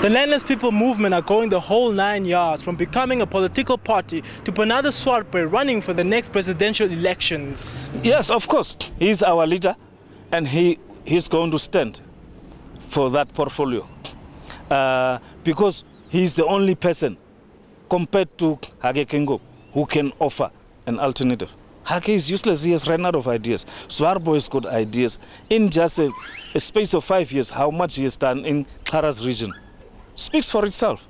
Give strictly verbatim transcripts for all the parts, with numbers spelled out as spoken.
The Landless People Movement are going the whole nine yards, from becoming a political party to Bernadus Swartbooi running for the next presidential elections. Yes, of course. He's our leader, and he, he's going to stand for that portfolio uh, because he's the only person compared to Hage Geingob who can offer an alternative. Hage is useless. He has run out of ideas. Swartbooi has got ideas. In just a, a space of five years, how much he has done in Karas region speaks for itself.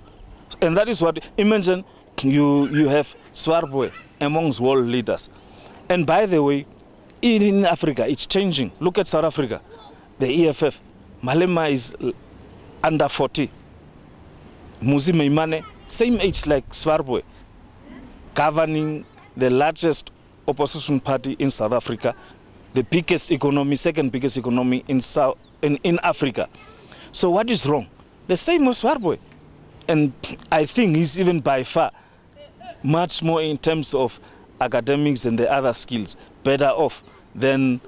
And that is what, imagine you, you have Swartbooi amongst world leaders. And by the way, in Africa, it's changing. Look at South Africa, the E F F. Malema is under forty. Mmusi Maimane, same age like Swartbooi, governing the largest opposition party in South Africa, the biggest economy, second biggest economy in, South, in, in Africa. So what is wrong? The same with Swartbooi. And I think he's even by far much more in terms of academics and the other skills, better off than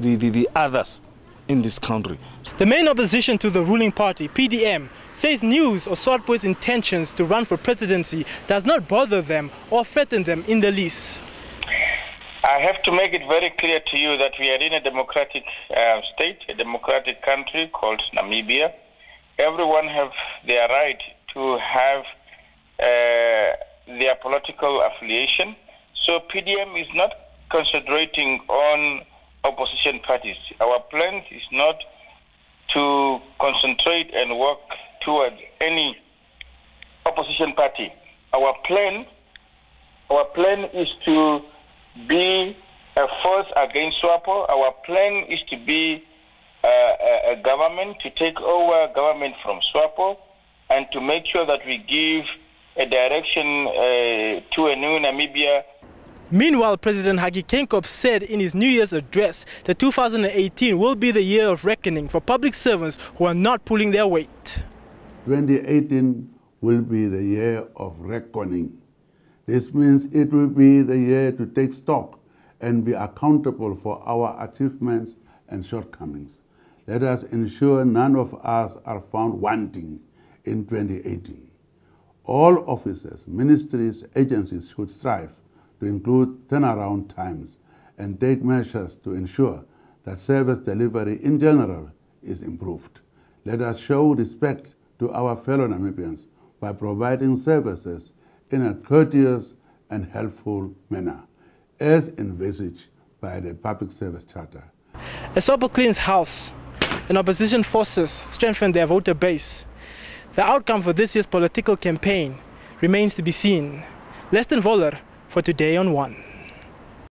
the, the, the others in this country. The main opposition to the ruling party, P D M, says news of Swartboi's intentions to run for presidency does not bother them or threaten them in the least. I have to make it very clear to you that we are in a democratic uh, state, a democratic country called Namibia. Everyone have their right to have uh, their political affiliation. So P D M is not concentrating on opposition parties. Our plan is not to concentrate and work towards any opposition party. Our plan, our plan is to be a force against SWAPO. Our plan is to be uh, a, a government, to take over government from SWAPO and to make sure that we give a direction uh, to a new Namibia. Meanwhile, President Hage Geingob said in his New Year's address that two thousand eighteen will be the year of reckoning for public servants who are not pulling their weight. twenty eighteen will be the year of reckoning. This means it will be the year to take stock and be accountable for our achievements and shortcomings. Let us ensure none of us are found wanting in twenty eighteen. All offices, ministries, agencies should strive to include turnaround times and take measures to ensure that service delivery in general is improved. Let us show respect to our fellow Namibians by providing services in a courteous and helpful manner, as envisaged by the Public Service Charter. A SWAPO cleans house and opposition forces strengthen their voter base. The outcome for this year's political campaign remains to be seen. Leston Wohler for Today on One.